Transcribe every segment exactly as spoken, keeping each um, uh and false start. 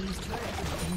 team's turret has been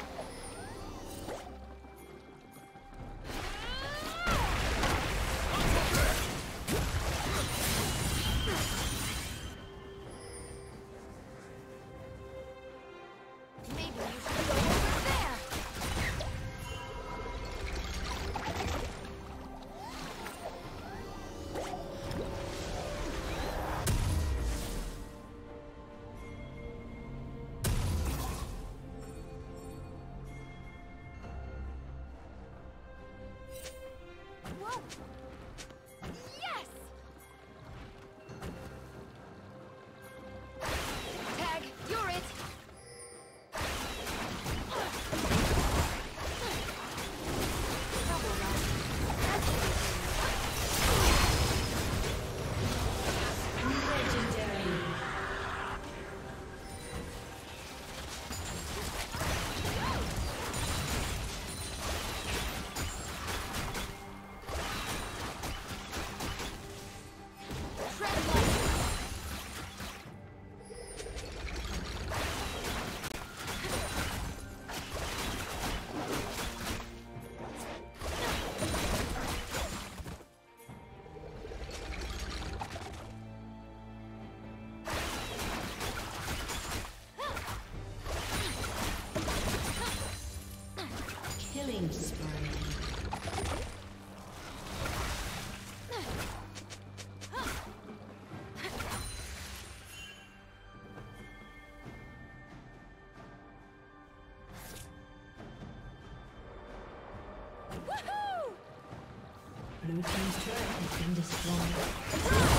Yes! Tag, you're it! Blue team's turret has been destroyed.